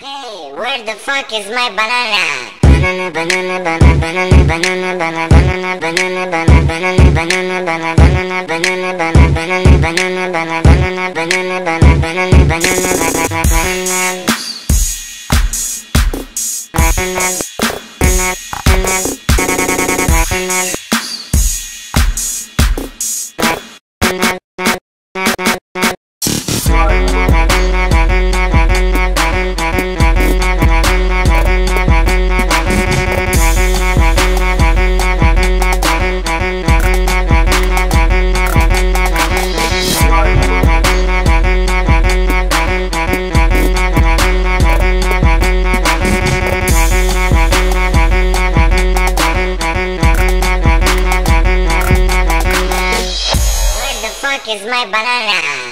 Hey, where the fuck is my banana? Banana, banana, banana, banana, banana, banana, banana, banana, banana, banana, banana, banana, banana, banana, banana, banana, banana, banana, banana, banana, banana, banana, banana, banana, is my banana.